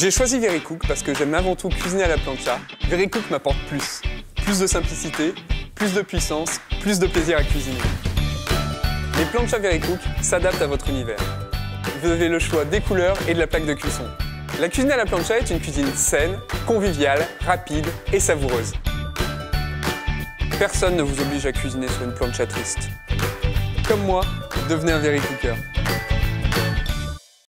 J'ai choisi Verycook parce que j'aime avant tout cuisiner à la plancha. Verycook m'apporte plus. Plus de simplicité, plus de puissance, plus de plaisir à cuisiner. Les planchas Verycook s'adaptent à votre univers. Vous avez le choix des couleurs et de la plaque de cuisson. La cuisine à la plancha est une cuisine saine, conviviale, rapide et savoureuse. Personne ne vous oblige à cuisiner sur une plancha triste. Comme moi, devenez un Verycooker.